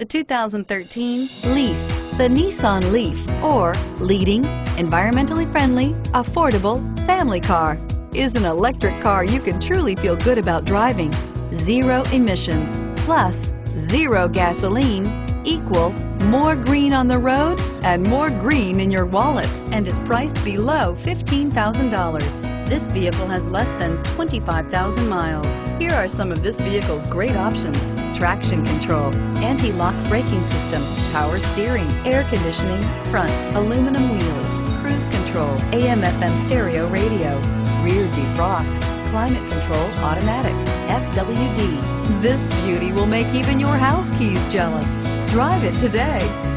The 2013 Leaf. The Nissan Leaf, or leading, environmentally friendly, affordable family car, is an electric car you can truly feel good about driving. Zero emissions plus zero gasoline equal more green on the road and more green in your wallet, and is priced below $15,000. This vehicle has less than 25,000 miles. Here are some of this vehicle's great options: traction control, anti-lock braking system, power steering, air conditioning, front aluminum wheels, cruise control, AM/FM stereo radio, rear defrost, climate control automatic, FWD. This beauty will make even your house keys jealous. Drive it today.